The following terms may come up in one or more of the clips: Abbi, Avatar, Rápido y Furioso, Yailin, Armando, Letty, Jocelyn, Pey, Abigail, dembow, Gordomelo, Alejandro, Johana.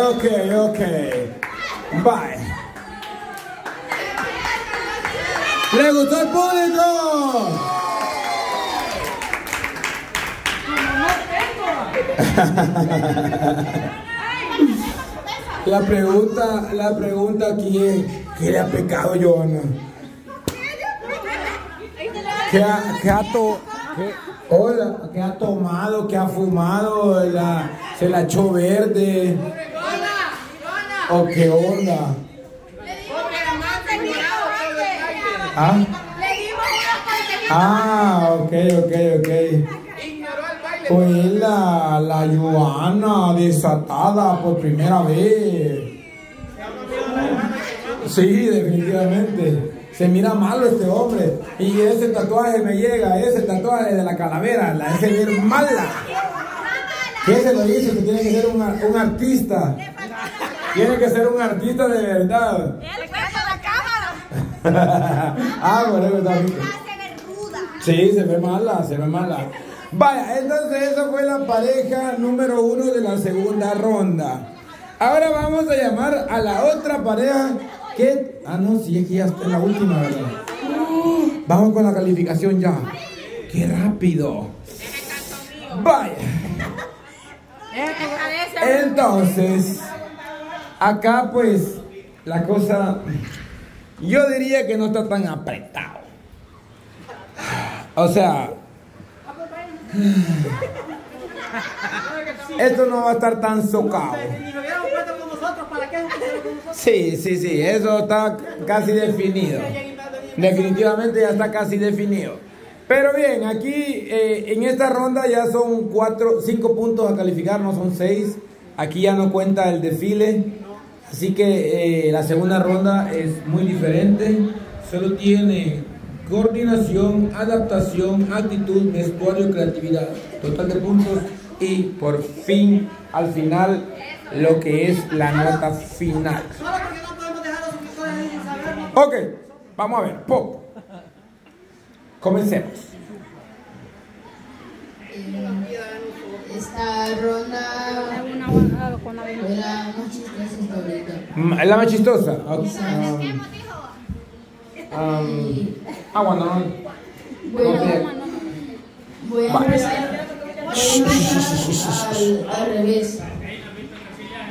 Ok. Bye. ¿Le gustó el público? La pregunta aquí es, ¿qué le ha pecado Johana? ¿Qué ha tomado? ¿Qué ha fumado? ¿Se la echó verde? ¿O qué onda? ¿Ah? Ah, ok. Pues la Johana desatada por primera vez. Sí, definitivamente. Se mira malo este hombre. Y ese tatuaje me llega, ese tatuaje de la calavera, la hace ver mala. ¿Quién se lo dice? Que tiene que ser un artista. Tiene que ser un artista de verdad. Él fue a la cámara. Ah, bueno, verdad. Sí, se ve mala. Vaya, entonces esa fue la pareja número 1 de la segunda ronda. Ahora vamos a llamar a la otra pareja que... Ah, no, sí, es que ya está en la última, ¿verdad? Vamos con la calificación ya. ¡Qué rápido! Vaya. Entonces, acá pues la cosa... Yo diría que no está tan apretado. O sea... Esto no va a estar tan socado. Sí, eso está casi definido. Definitivamente ya está casi definido. Pero bien, aquí en esta ronda ya son 5 puntos a calificar, no son 6. Aquí ya no cuenta el desfile. Así que la segunda ronda es muy diferente. Solo tiene coordinación, adaptación, actitud, vestuario, creatividad. Total de puntos. Y por fin, al final, lo que es la nota final. Ok, vamos a ver, poco. Comencemos. Esta ronda fue la más chistosa ahorita. ¿La más chistosa? Okay. Voy a empezar al revés.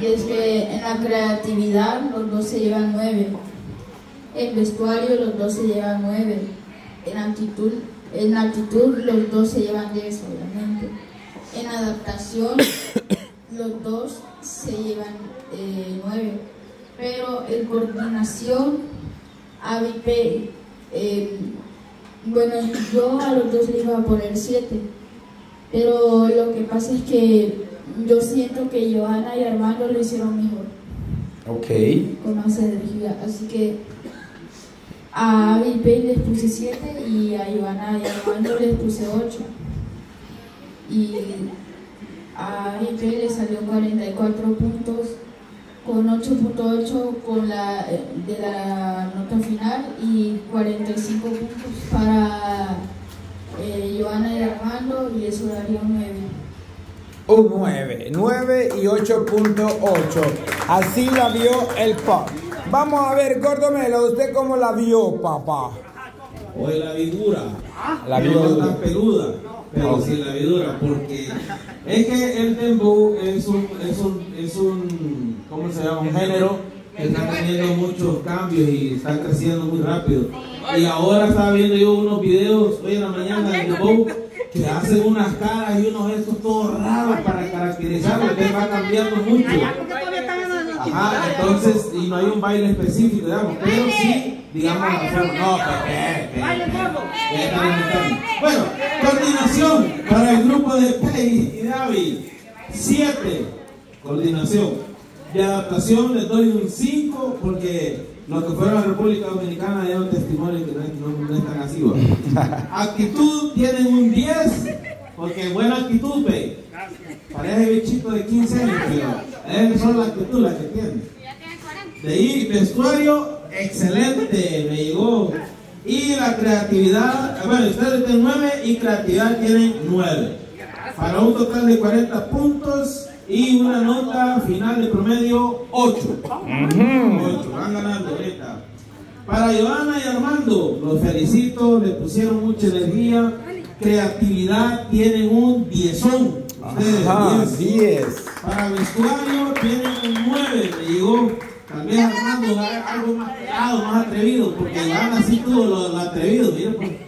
Y es que en la creatividad los dos se llevan 9. En vestuario los dos se llevan 9. En actitud los dos se llevan 10, obviamente. En adaptación los dos se llevan 9. Pero en coordinación, Abi Pey, bueno, yo a los dos les iba a poner 7. Pero lo que pasa es que yo siento que Johana y Armando lo hicieron mejor. Ok. Con más energía. Así que a Abigail les puse 7 y a Johana y a Armando les puse 8. Y a Abigail le salió 44 puntos con 8.8 con la de la nota final y 45 puntos para Johana y Armando, y eso daría un 9. Un 9 y 8.8. Así la vio el pop. Vamos a ver, Gordomelo, ¿usted cómo la vio, papá? Hoy la vi dura. La vi dura. Peluda, pero sí la vi dura, porque es que el dembow es un ¿cómo se llama? Un género que está teniendo muchos cambios y está creciendo muy rápido. Y ahora estaba viendo yo unos videos hoy en la mañana del dembow, que hacen unas caras y unos gestos todos raros para caracterizarlo, que va cambiando mucho. Ajá, entonces, y no hay un baile específico, digamos, pero sí, digamos, no, bueno, coordinación para el grupo de Pey y David, 7, coordinación. De adaptación les doy un 5, porque los que fueron a la República Dominicana dieron testimonio que no es tan así, ¿no? Actitud tienen un 10, porque buena actitud, Pey. Parece bichito de 15 años, pero es solo la actitud la que tiene. De ahí, vestuario, excelente, me llegó. Y la creatividad, bueno, ustedes tienen 9 y creatividad tienen 9. Para un total de 40 puntos, y una nota final de promedio 8. Van ganando ahorita. Para Johana y Armando, los felicito, le pusieron mucha energía, creatividad, tienen un 10ón. Ustedes 10. Para vestuario tienen un 9, me llegó. También Armando algo más pegado, más atrevido, porque Johana sí tuvo lo atrevido, miren.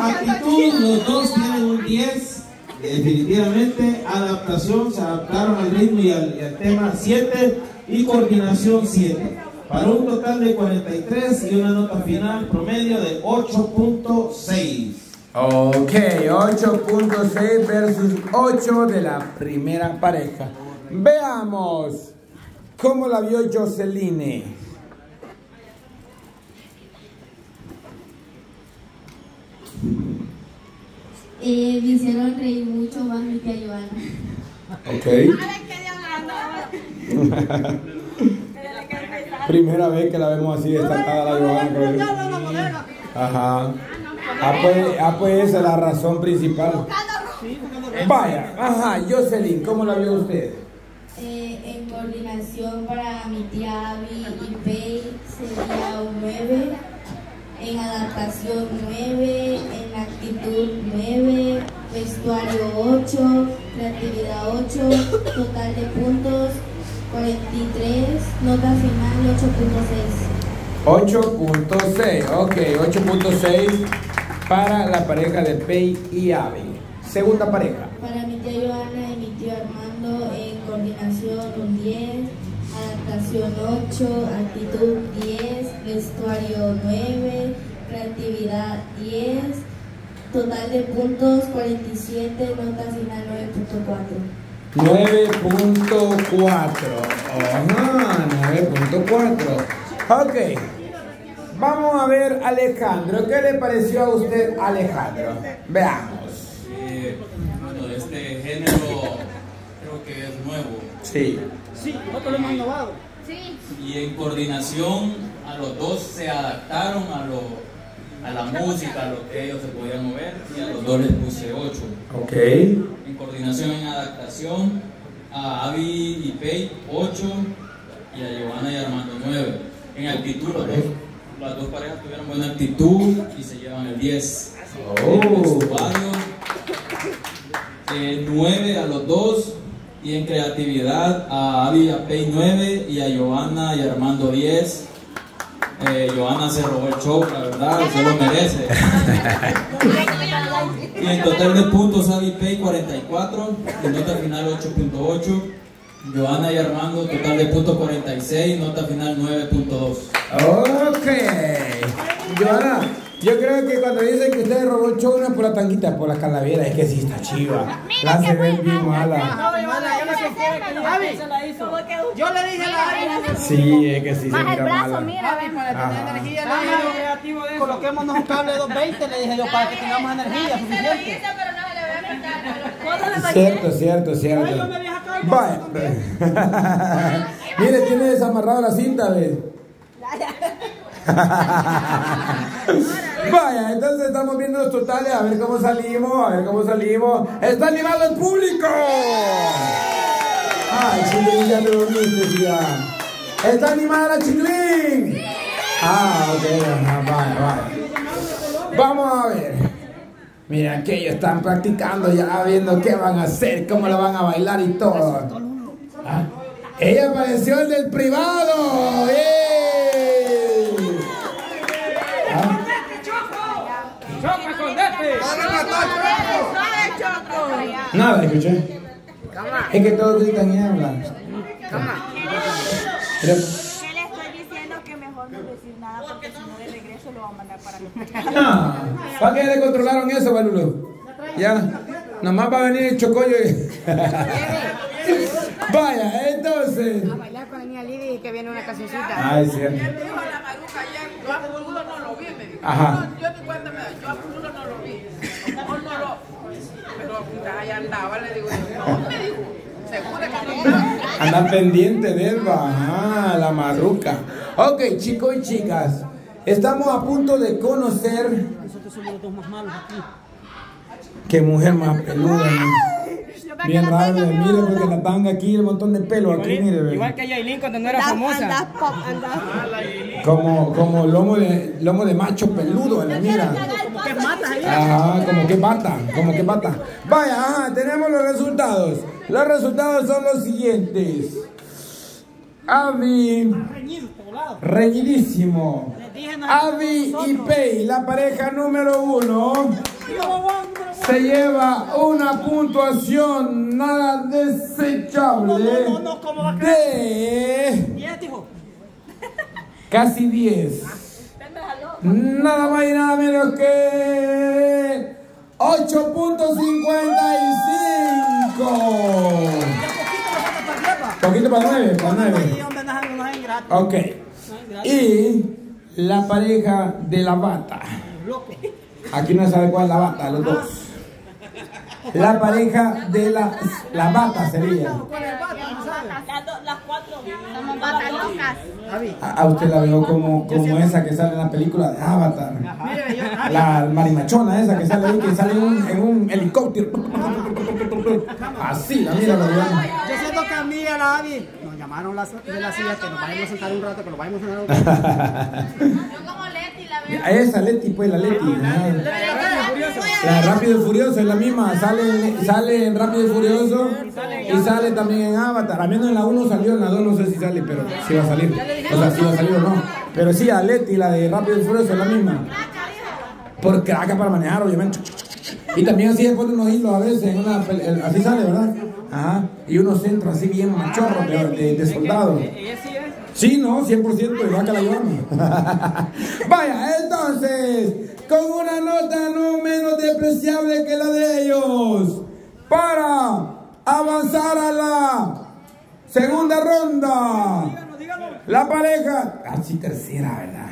Actitud, los dos tienen un 10, definitivamente. Adaptación, se adaptaron al ritmo y al tema 7, y coordinación 7, para un total de 43 y una nota final promedio de 8.6. Ok, 8.6 versus 8 de la primera pareja. Veamos cómo la vio Jocelyn. Me hicieron reír mucho más que a Johana. Ok. Primera vez que la vemos así destacada la Johana. Ajá. Ah, pues esa es la razón principal. Vaya, ajá, Jocelyn, ¿cómo la vio usted? En coordinación para mi tía Abby y Pey sería un 9. En adaptación 9, en actitud 9, vestuario 8, creatividad 8, total de puntos 43, nota final 8.6. 8.6, ok, 8.6 para la pareja de Pey y Abby. Segunda pareja. Para mi tía Johana y mi tío Armando, en coordinación un 10, adaptación 8, actitud 10, vestuario 9, creatividad 10, total de puntos 47, nota final 9.4. 9.4, ajá, 9.4. Ok, vamos a ver Alejandro. ¿Qué le pareció a usted, Alejandro? Veamos. Bueno, este género creo que es nuevo. Sí. Sí, nosotros lo hemos innovado. Sí. Y en coordinación, a los dos se adaptaron a la música, a lo que ellos se podían mover, y a los dos les puse 8. Ok. En coordinación, en adaptación, a Abby y Pey 8, y a Johana y Armando 9. En actitud, las dos parejas tuvieron buena actitud y se llevan el 10. En vestuario, 9 a los dos, y en creatividad, a Abby y a Pey 9, y a Johana y a Armando 10. Johana se robó el show, la verdad, se lo merece. Y en total de puntos, Abby Pey 44, nota final 8.8. Johana y Armando, total de puntos 46, nota final 9.2. Ok. Johana, yo creo que cuando dicen que usted robó el show no es por la tanguita, por la calavera, es que sí está chiva. La se ve bien mala. Yo le dije a la Abby. Sí, es que sí. Más se el brazo, mala. Mira. Abby, para tener energía, no coloquémonos un cable de 220, le dije yo, para que tengamos energía suficiente. Cierto. Ay, yo me había sacado el brazo. Vaya. Mire, tiene desamarrado la cinta, ¿ves? Vaya, entonces estamos viendo los totales, a ver cómo salimos, ¡Está animado el público! ¡Ay, Chiquilín, ya te dormiste, tía! ¿Está animada la Chiquilín? ¡Sí! Ah, ok, vale. Vamos a ver. Mira, que ellos están practicando ya, viendo qué van a hacer, cómo la van a bailar y todo. ¿Ah? ¡Ella apareció el del privado! ¡Ey! ¿Ah? Nada, escuché. Es que todos gritan y hablan. Yo le estoy diciendo que mejor no decir nada porque si no de regreso lo vamos a mandar para acá. No, ¿para qué le controlaron eso, Balulo? Ya, nomás va a venir el chocollo y... Vaya, entonces... A bailar con Niña Lidia y que viene una cancioncita. Ay, sí. Él me dijo la maruca ayer, yo a Balulo no lo vi, me dijo. Ajá. Yo te cuento, yo a Balulo no lo vi. Allá andaba, le digo, no, me dijo, segura que no. Anda pendiente de él, va, la marruca. Ok, chicos y chicas, estamos a punto de conocer. Nosotros somos los dos más malos aquí. Qué mujer más peluda, ¿no? para bien que la tenga, mi amor. Mire, porque la tanga aquí, el montón de pelo aquí, mire. Igual que Yailin cuando no era famosa. Como lomo de macho peludo, mira. Ajá, como que pata, como que pata. Vaya, ajá, tenemos los resultados. Los resultados son los siguientes. Abi, reñidísimo. Abi y Pey, la pareja número 1, se lleva una puntuación nada desechable de casi 10. Nada más y nada menos que 8.55. Poquito para 9, para 9. Ok. Y la pareja de la bata. Aquí no se sabe cuál es la bata, los dos. La pareja de la bata sería. Las 4 somos batas locas. Ah, usted la veo como esa que sale en la película de Avatar. La marimachona esa que sale ahí, que sale en un helicóptero. Así, la mira, la veo. Yo siento que a mí, a la Abby, nos llamaron de la silla que nos vayamos a sentar un rato, que nos vayamos a sentar un rato. Yo como Letty la veo. Esa Letty, pues, la Letty. La de Rápido y Furioso es la misma, sale en Rápido y Furioso y sale también en Avatar. A menos en la 1 salió, en la 2 no sé si sale, pero sí va a salir. O sea, sí va a salir o no. Pero sí, a Letty, la de Rápido y Furioso es la misma. Por craca para manejar, obviamente. Y también así le ponen unos hilos a veces, así sale, ¿verdad? Ajá. Y unos centros así bien machorros de soldado. Sí, no, 100% igual que la Johana. Vaya, entonces, con una nota no menos despreciable que la de ellos, para avanzar a la segunda ronda, la pareja, casi tercera, ¿verdad?